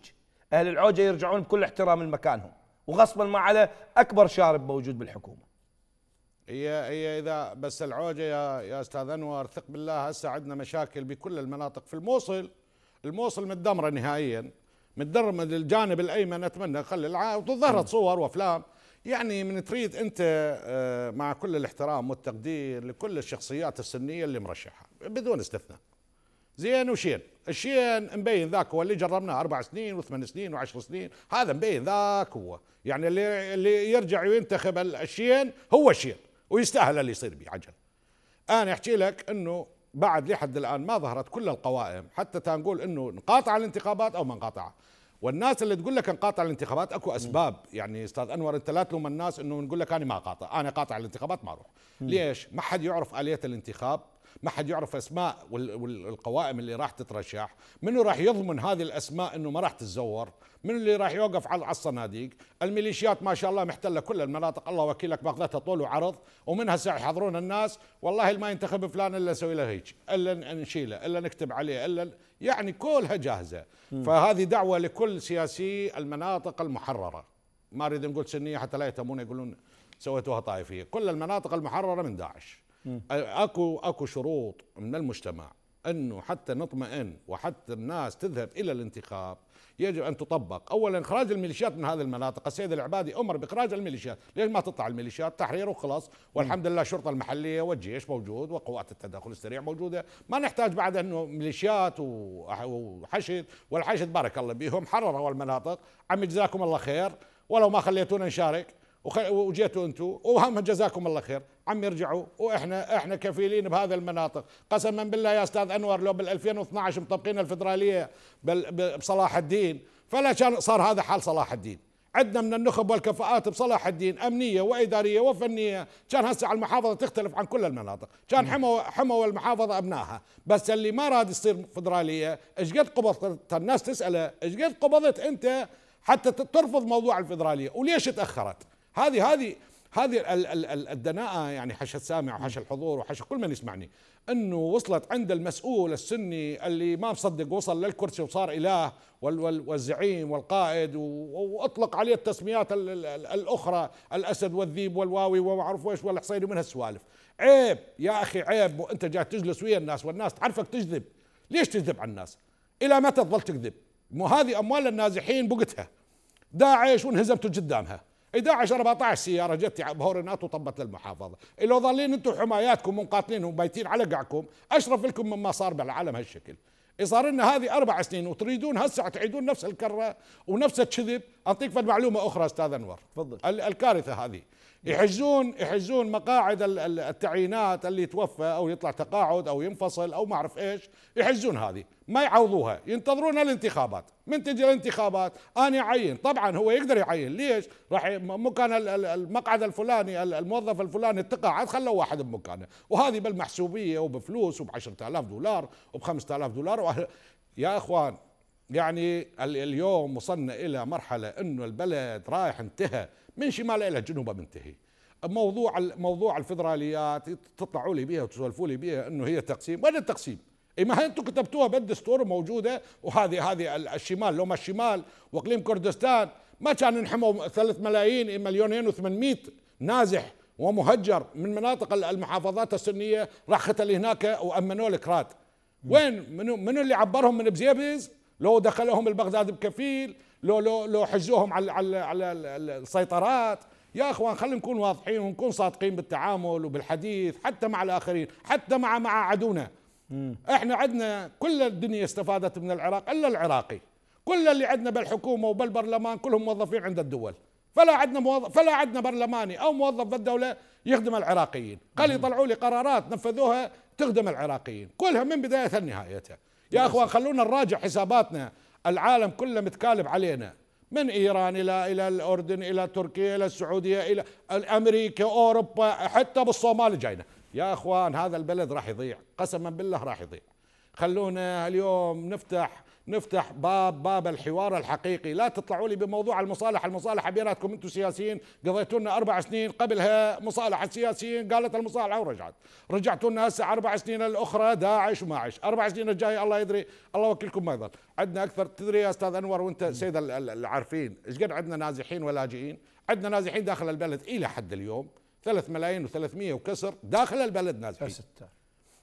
اهل العوجه يرجعون بكل احترام لمكانهم، وغصبا ما على اكبر شارب موجود بالحكومه. هي اذا بس العوجه يا استاذ انور ثق بالله هسه عندنا مشاكل بكل المناطق. في الموصل متدمره نهائيا، متدمره من الجانب الايمن. اتمنى خلي وتظهرت صور وافلام يعني من تريد أنت مع كل الاحترام والتقدير لكل الشخصيات السنية اللي مرشحة بدون استثناء زين وشين. الشين مبين ذاك هو اللي جربناه 4 سنين و8 سنين و10 سنين، هذا مبين ذاك هو، يعني اللي يرجع وينتخب الشين هو الشين ويستاهل اللي يصير به عجل. أنا أحكي لك أنه بعد لحد الآن ما ظهرت كل القوائم حتى تنقول أنه نقاطع الانتخابات أو ما نقاطعها. والناس اللي تقول لك نقاطع الانتخابات اكو اسباب، يعني استاذ انور انت لا تلوم الناس انه نقول لك انا ما قاطع، انا قاطع الانتخابات ما اروح. ليش؟ ما حد يعرف آلية الانتخاب، ما حد يعرف اسماء والقوائم اللي راح تترشح، منو راح يضمن هذه الاسماء انه ما راح تتزور؟ منو اللي راح يوقف على الصناديق؟ الميليشيات ما شاء الله محتله كل المناطق، الله وكيلك ماخذتها طول وعرض، ومنها ساعة يحضرون الناس والله ما ينتخب فلان الا نسوي له هيك، الا نشيله، الا نكتب عليه، الا يعني كلها جاهزه. فهذه دعوه لكل سياسي المناطق المحرره، ما اريد نقول سنيه حتى لا يتهمون يقولون سويتوها طائفيه، كل المناطق المحرره من داعش. اكو شروط من المجتمع انه حتى نطمئن وحتى الناس تذهب الى الانتخاب يجب ان تطبق. اولا اخراج الميليشيات من هذه المناطق، السيد العبادي امر باخراج الميليشيات، ليش ما تطلع الميليشيات تحرير وخلاص؟ والحمد لله الشرطه المحليه والجيش موجود وقوات التدخل السريع موجوده، ما نحتاج بعد انه ميليشيات وحشد، والحشد بارك الله بهم حرروا المناطق، عم جزاكم الله خير ولو ما خليتونا نشارك وجيتوا انتم وهم جزاكم الله خير، عم يرجعوا واحنا كفيلين بهذه المناطق. قسما بالله يا استاذ انور لو بال 2012 مطبقين الفدراليه بصلاح الدين فلا كان صار هذا حال صلاح الدين، عندنا من النخب والكفاءات بصلاح الدين امنيه واداريه وفنيه، كان هسه على المحافظه تختلف عن كل المناطق، كان حموا المحافظه ابنائها، بس اللي ما راد يصير فدراليه ايش قد قبضت الناس تساله ايش قد قبضت انت حتى ترفض موضوع الفدراليه وليش تاخرت؟ هذه الدناءة يعني حش السامع وحش الحضور وحش كل من يسمعني، انه وصلت عند المسؤول السني اللي ما مصدق وصل للكرسي وصار اله والزعيم والقائد واطلق عليه التسميات الاخرى الاسد والذيب والواوي وما اعرف ويش والحصيني ومن هالسوالف. عيب يا اخي عيب، وانت جاي تجلس ويا الناس والناس تعرفك تجذب، ليش تجذب على الناس؟ الى متى تظل تكذب؟ مو هذه اموال النازحين بقتها داعش وانهزمتوا قدامها، 11-14 سيارة جت بهورنات وطبت للمحافظة. لو ظلين انتم حماياتكم ومقاتلينهم بايتين على قعكم أشرف لكم مما صار بالعالم هالشكل. صار لنا هذه 4 سنين وتريدون هسه تعيدون نفس الكرة ونفس الكذب. أعطيك في معلومة أخرى أستاذ أنور. تفضل. الكارثة هذه يحجزون مقاعد التعيينات اللي توفى أو يطلع تقاعد أو ينفصل أو ما أعرف إيش، يحجزون هذه ما يعوضوها، ينتظرون الانتخابات، من تجي الانتخابات أنا يعين، طبعا هو يقدر يعين، ليش؟ راح مكان المقعد الفلاني الموظف الفلاني تقاعد خلوا واحد بمكانه، وهذه بالمحسوبية وبفلوس وب10,000 دولار وب5,000 دولار. يا إخوان يعني اليوم وصلنا إلى مرحلة إنه البلد رايح انتهى من شماله إلى جنوبه منتهي. موضوع الفدراليات تطلعوا لي بيها وتسولفوا لي بيها إنه هي تقسيم، وين التقسيم؟ إي ما أنتم كتبتوها بالدستور وموجودة، وهذه الشمال لو ما الشمال وإقليم كردستان ما كان انحموا 3,200,800 نازح ومهجر من مناطق المحافظات السنية راح قتل هناك وأمنوا الكراد. وين منو اللي عبرهم من بزيبز؟ لو دخلوهم البغداد بكفيل، لو حجوهم على السيطرات. يا اخوان خلينا نكون واضحين ونكون صادقين بالتعامل وبالحديث حتى مع الاخرين، حتى مع عدونا. احنا عندنا كل الدنيا استفادت من العراق الا العراقي، كل اللي عندنا بالحكومه وبالبرلمان كلهم موظفين عند الدول، فلا عندنا برلماني او موظف بالدوله يخدم العراقيين. قال يطلعوا لي قرارات نفذوها تخدم العراقيين كلها من بدايتها لنهايتها. يا اخوان خلونا نراجع حساباتنا، العالم كله متكالب علينا، من ايران الى الاردن الى تركيا الى السعوديه الى امريكا اوروبا، حتى بالصومال جاينا. يا اخوان هذا البلد راح يضيع، قسما بالله راح يضيع. خلونا اليوم نفتح باب الحوار الحقيقي، لا تطلعوا لي بموضوع المصالحه بيناتكم انتم سياسيين، قضيتوا لنا 4 سنين قبلها مصالحه سياسيين، قالت المصالحه ورجعت، رجعتوا لنا هسه 4 سنين الاخرى داعش وماعش، 4 سنين الجايه الله يدري الله وكيلكم ما يضل، عندنا اكثر. تدري يا استاذ انور وانت سيد العارفين ايش قد عندنا نازحين ولاجئين؟ عندنا نازحين داخل البلد الى حد اليوم 3,300,000 وكسر داخل البلد نازحين.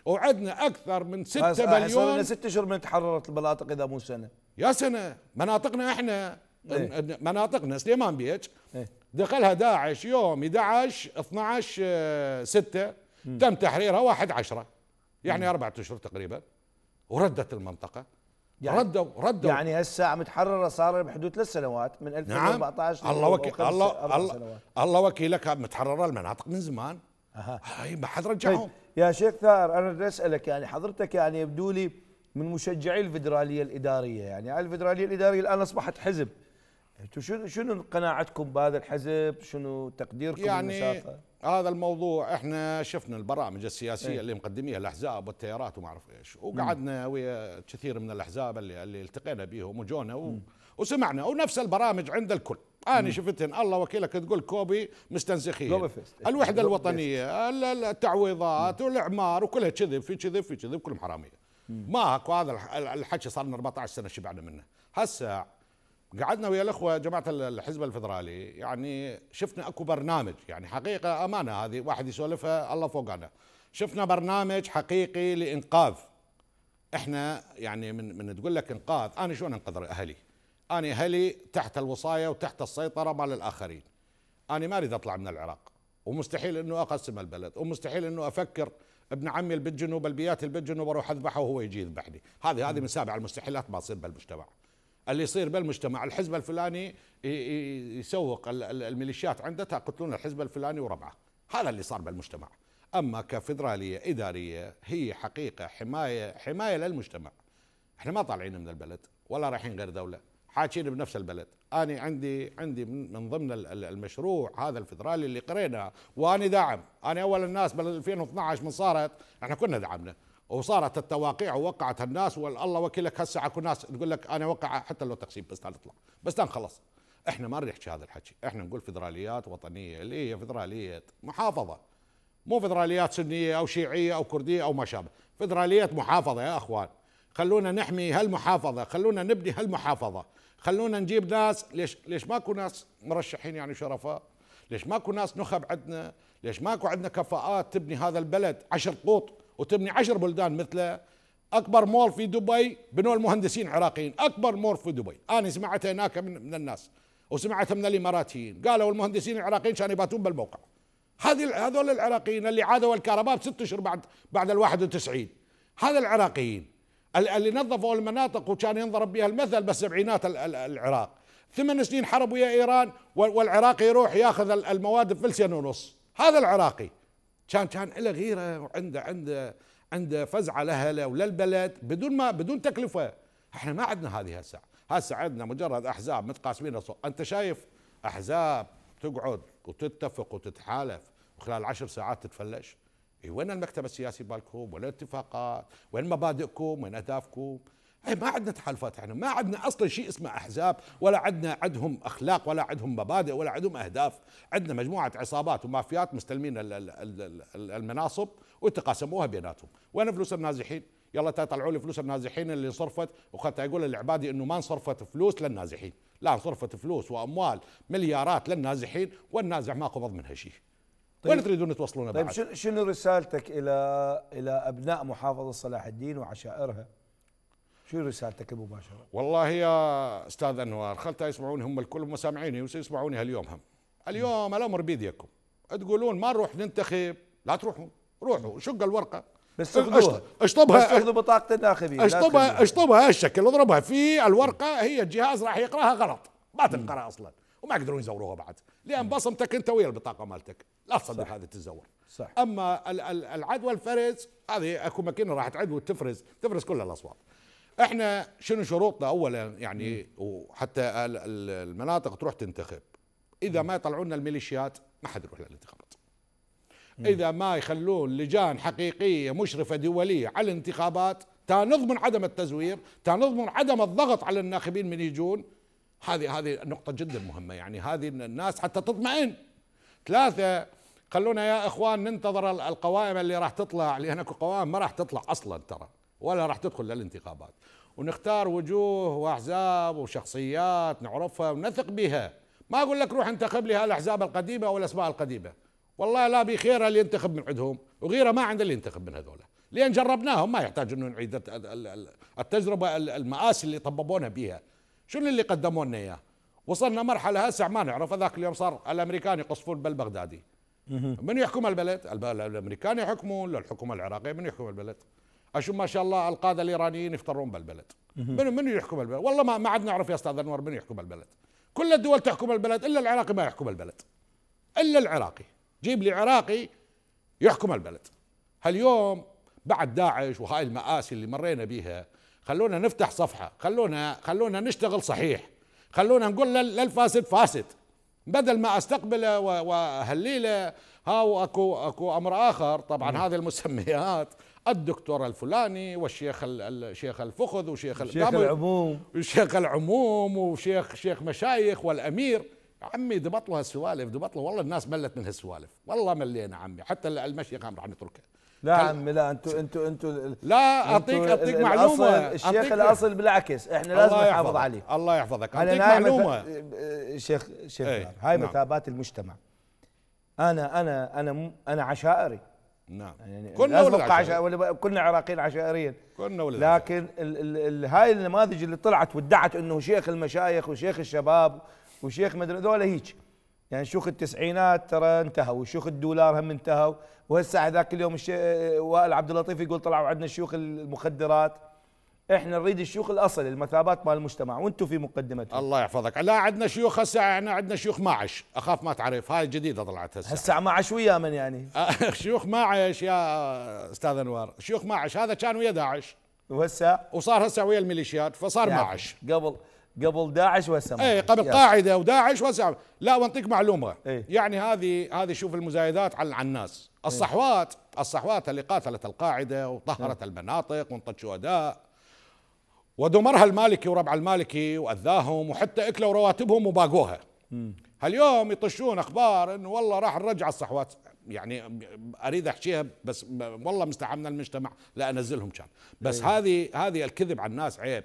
وعدنا أكثر من 6 مليون 6 أشهر من تحررت المناطق إذا مو سنة. يا سنة مناطقنا إحنا، مناطقنا سليمان بيج دخلها داعش يوم 11/12/6 تم تحريرها 1/10 يعني 4 أشهر تقريبا، وردت المنطقة يعني ردوا يعني هسه عم تحرر صار بحدود 3 سنوات من 2014. نعم. الله وكيلك متحرره المناطق من زمان. هاي ما حد رجعهم. يا شيخ ثار انا بدي اسالك، يعني حضرتك يعني يبدو لي من مشجعي الفدراليه الاداريه، يعني الفدراليه الاداريه الان اصبحت حزب، انتم شنو قناعتكم بهذا الحزب؟ شنو تقديركم للمساقه؟ هذا الموضوع احنا شفنا البرامج السياسيه اللي مقدميها الاحزاب والتيارات وما اعرف ايش، وقعدنا ويا كثير من الاحزاب اللي التقينا بيهم وجونا وسمعنا، ونفس البرامج عند الكل. انا شفتهم الله وكيلك تقول كوبي مستنسخين، الوحده الوطنيه، التعويضات والاعمار وكلها كذب في كذب في كذب، كلهم حراميه. ماكو هذا الحكي، صار لنا 14 سنه شبعنا منه. هسه قعدنا ويا الاخوه جماعه الحزب الفدرالي، يعني شفنا اكو برنامج، يعني حقيقه امانه هذه واحد يسولفها الله فوقنا، شفنا برنامج حقيقي لانقاذ. احنا يعني من تقول لك انقاذ، انا شلون انقذ اهلي؟ انا اهلي تحت الوصايه وتحت السيطره مال الاخرين. انا ما اريد اطلع من العراق، ومستحيل انه اقسم البلد، ومستحيل انه افكر ابن عمي اللي بالجنوب البيات اللي بالجنوب اروح اذبحه وهو يجي يذبحني. هذه من سابع المستحيلات ما تصير بالمجتمع. اللي يصير بالمجتمع الحزب الفلاني يسوق الميليشيات عنده تقتلون الحزب الفلاني وربعه، هذا اللي صار بالمجتمع. اما كفدراليه اداريه هي حقيقه حمايه للمجتمع. احنا ما طالعين من البلد ولا رايحين غير دوله، حاكين بنفس البلد. انا عندي من ضمن المشروع هذا الفدرالي اللي قريناه وانا داعم، انا اول الناس بال 2012 من صارت احنا كنا دعمنا، وصارت التواقيع ووقعت الناس، والله وكيلك هسه اكو ناس تقول لك انا وقع حتى لو تقسيم بس تعال اطلع بس تعال خلص. احنا ما نحكي هذا الحكي، احنا نقول فدراليات وطنيه اللي هي فدراليات محافظه، مو فدراليات سنيه او شيعيه او كرديه او ما شابه، فدراليات محافظه يا اخوان. خلونا نحمي هالمحافظه، خلونا نبني هالمحافظه، خلونا نجيب ناس. ليش ماكو ناس مرشحين يعني شرفاء؟ ليش ماكو ناس نخب عندنا؟ ليش ماكو عندنا كفاءات تبني هذا البلد 10 قوط وتبني 10 بلدان مثله؟ اكبر مول في دبي بنوا المهندسين عراقيين، اكبر مول في دبي، انا سمعتها هناك من الناس وسمعتها من الاماراتيين، قالوا المهندسين العراقيين كانوا يباتون بالموقع. هذول العراقيين اللي عادوا الكهرباء ب6 اشهر بعد ال91، هذا العراقيين اللي نظفوا المناطق وكان ينضرب بها المثل بالسبعينات العراق، 8 سنين حرب ويا ايران والعراقي يروح ياخذ المواد ب2.5 سنة، هذا العراقي كان له غيره وعنده فزعه لاهله وللبلد بدون تكلفه. احنا ما عندنا هذه هسه، عندنا مجرد احزاب متقاسمين. انت شايف احزاب تقعد وتتفق وتتحالف وخلال 10 ساعات تتفلش؟ وين المكتب السياسي بالكم؟ وين الاتفاقات؟ وين مبادئكم؟ وين اهدافكم؟ ما عندنا تحالفات، احنا ما عندنا اصلا شيء اسمه احزاب، ولا عندهم اخلاق، ولا عندهم مبادئ، ولا عندهم اهداف. عندنا مجموعه عصابات ومافيات مستلمين المناصب ويتقاسموها بيناتهم. وين فلوس النازحين؟ يلا طلعوا لي فلوس النازحين اللي انصرفت، وحتى يقول العبادي انه ما انصرفت فلوس للنازحين، لا انصرفت فلوس واموال مليارات للنازحين والنازح ما قبض منها شيء. طيب وين تريدون توصلونا بعد؟ طيب شنو رسالتك الى ابناء محافظه صلاح الدين وعشائرها؟ شو رسالتك المباشره؟ والله يا استاذ انوار، خلتها يسمعون هم الكل ومسامعيني وسيسمعوني هاليوم هم. اليوم الامر بيديكم، تقولون ما نروح ننتخب، لا تروحون، روحوا شق الورقه بس اخذوها، اشطبها، بس اخذوا بطاقه الناخبين، اشطبها هالشكل، اضربها في الورقه، هي الجهاز راح يقراها غلط، ما تنقرا اصلا وما يقدرون يزوروها بعد، لان بصمتك انت ويا البطاقه مالتك، لا تصدق هذه تزور. صح. اما العد والفرز هذه اكو ماكينه راح تعد وتفرز كل الاصوات. احنا شنو شروطنا اولا يعني وحتى المناطق تروح تنتخب؟ اذا ما يطلعون الميليشيات ما حد يروح للانتخابات. اذا ما يخلون لجان حقيقيه مشرفه دوليه على الانتخابات تا نضمن عدم التزوير، تا نضمن عدم الضغط على الناخبين من يجون. هذه نقطة جدا مهمة، يعني هذه الناس حتى تطمئن. 3 خلونا يا اخوان ننتظر القوائم اللي راح تطلع، لان اكو قوائم ما راح تطلع اصلا ترى، ولا راح تدخل للانتخابات، ونختار وجوه واحزاب وشخصيات نعرفها ونثق بها. ما اقول لك روح انتخب لي هالاحزاب القديمة او الاسماء القديمة، والله لا بخير اللي ينتخب من عندهم وغيره ما عنده اللي ينتخب من هذولا، لان جربناهم ما يحتاج انه نعيد التجربة المآسي اللي طببونا بها. شنو اللي قدموا لنا اياه؟ وصلنا مرحله هسه ما نعرف. هذاك اليوم صار الامريكان يقصفون بالبغدادي. من يحكم البلد؟ الامريكان يحكمون، الحكومه العراقيه من يحكم البلد؟ اشوف ما شاء الله القاده الايرانيين يفطرون بالبلد. من يحكم البلد؟ والله ما عاد نعرف يا استاذ انور من يحكم البلد. كل الدول تحكم البلد الا العراقي ما يحكم البلد. الا العراقي، جيب لي عراقي يحكم البلد. هاليوم بعد داعش وهاي المآسي اللي مرينا بيها، خلونا نفتح صفحه، خلونا نشتغل صحيح، خلونا نقول للفاسد فاسد، بدل ما استقبله واهليله. هاو اكو امر اخر طبعا. هذه المسميات الدكتور الفلاني والشيخ الشيخ الفخذ وشيخ العموم وشيخ العموم وشيخ مشايخ والامير. عمي دبطوا هالسوالف، دبطوا والله. الناس ملت من هالسوالف، والله ملينا عمي. حتى المشيخ هم راح نتركه. لا عمي لا، انتوا لا. اعطيك معلومه. الشيخ الاصل بالعكس، احنا لازم نحافظ عليه. الله يحفظك. اعطيك معلومه شيخ هاي مثابات المجتمع. انا عشائري. نعم يعني كلنا كلنا عراقيين عشائريين كلنا لكن هاي النماذج اللي طلعت وادعت انه شيخ المشايخ وشيخ الشباب وشيخ مدري ذولا هيك، يعني شيوخ التسعينات ترى انتهوا، وشيوخ الدولار هم انتهوا، وهسه ذاك اليوم وائل عبد اللطيف يقول طلعوا عندنا شيوخ المخدرات. احنا نريد الشيوخ الاصل، المثابات مال المجتمع، وانتم في مقدمتهم. الله يحفظك. لا عندنا شيوخ هسه، احنا عندنا شيوخ ماعش، اخاف ما تعرف، هاي جديده طلعت هسه. هسه ماعش ويا من يعني؟ شيوخ ماعش يا استاذ انوار، شيوخ ماعش هذا كان ويا داعش وهسه وصار هسه ويا الميليشيات، فصار يعني ماعش. قبل داعش وهسه ماعش. اي قبل قاعده وداعش وهسه. لا وانطيك معلومه. ايه؟ يعني هذه شوف المزايدات على الناس. الصحوات، الصحوات اللي قاتلت القاعده وطهرت المناطق وانطت شهداء، ودمرها المالكي وربع المالكي واذاهم، وحتى اكلوا رواتبهم وباقوها. هاليوم يطشون اخبار انه والله راح نرجع الصحوات. يعني اريد احكيها بس والله مستحى من المجتمع لا انزلهم كان، بس هذه الكذب على الناس عيب.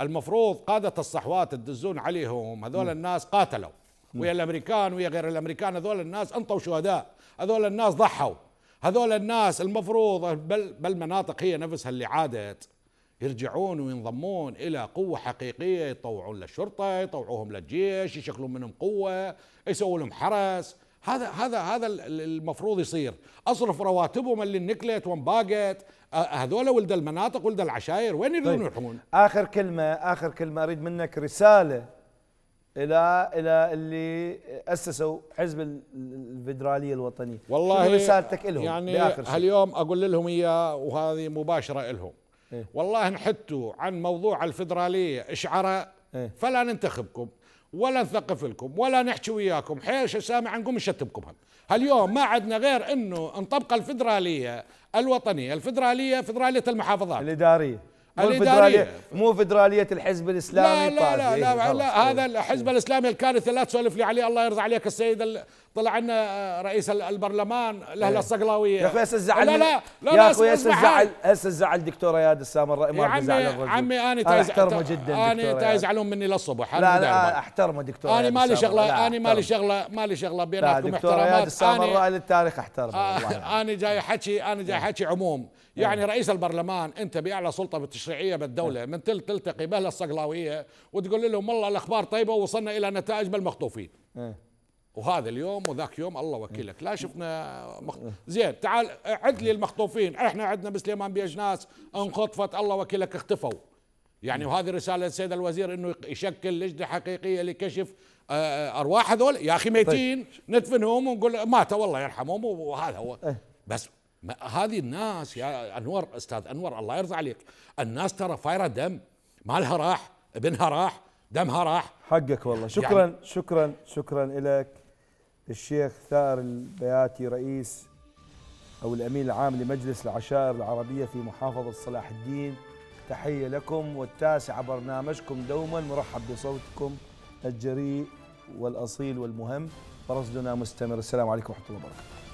المفروض قاده الصحوات تدزون عليهم هذول الناس قاتلوا ويا الامريكان ويا غير الامريكان، هذول الناس انطوا شهداء، هذول الناس ضحوا، هذول الناس المفروض بالمناطق هي نفسها اللي عادت يرجعون وينضمون الى قوه حقيقيه، يطوعون للشرطه، يطوعوهم للجيش، يشكلون منهم قوه، يسوون لهم حرس. هذا المفروض يصير. اصرف رواتبهم اللي انكلت وانباقت، هذول ولد المناطق ولد العشائر وين يريدون يروحون؟ اخر كلمه اريد منك رساله الى اللي اسسوا حزب الفدراليه الوطنيه. والله رسالتك لهم يعني هاليوم اقول لهم اياه، وهذه مباشره لهم. والله انحدتوا عن موضوع الفدرالية إشعراء فلا ننتخبكم ولا نثقف لكم ولا نحكي وياكم، حيش سامع نقوم نشتمكم. هاليوم ما عندنا غير انه نطبق الفدرالية الوطنية، الفدرالية فدرالية المحافظات الإدارية، مو فدرالية الحزب الإسلامي. لا لا لا, لا, لا هذا الحزب الإسلامي الكارثة لا تسولف لي عليه. الله يرضى عليك السيد طلع لنا رئيس البرلمان لهلا الصقلاويه. يا اخوي هسه الزعل، لا يا اخوي هسه الزعل دكتوره اياد السامراء ما بزعل الرجل. عمي انا يزعلون مني للصبح. لا احترمه دكتوره، انا مالي شغله، بيناتكم احترامات. دكتوره اياد السامراء للتاريخ احترمه. انا جاي حكي عموم. يعني رئيس البرلمان انت باعلى سلطه بالتشريعيه بالدوله، من تلتقي بهلا الصقلاويه وتقول لهم والله الاخبار طيبه ووصلنا الى نتائج بالمخطوفين، وهذا اليوم وذاك يوم. الله وكيلك لا شفنا زين. تعال عد لي المخطوفين. احنا عندنا بسليمان بيج ناس انخطفت، الله وكيلك اختفوا. يعني وهذه رساله السيد الوزير انه يشكل لجنه حقيقيه لكشف ارواح هذول يا اخي ميتين. طيب. ندفنهم ونقول ماتوا الله يرحمهم، وهذا هو. بس هذه الناس يا انور، استاذ انور الله يرضى عليك، الناس ترى فايره دم، مالها راح، ابنها راح، دمها راح. حقك والله. شكرا يعني شكرا لك الشيخ ثائر البياتي، رئيس أو الأمين العام لمجلس العشائر العربية في محافظة صلاح الدين. تحية لكم. والتاسع برنامجكم دوما مرحب بصوتكم الجريء والأصيل والمهم، فرصدنا مستمر. السلام عليكم ورحمة الله وبركاته.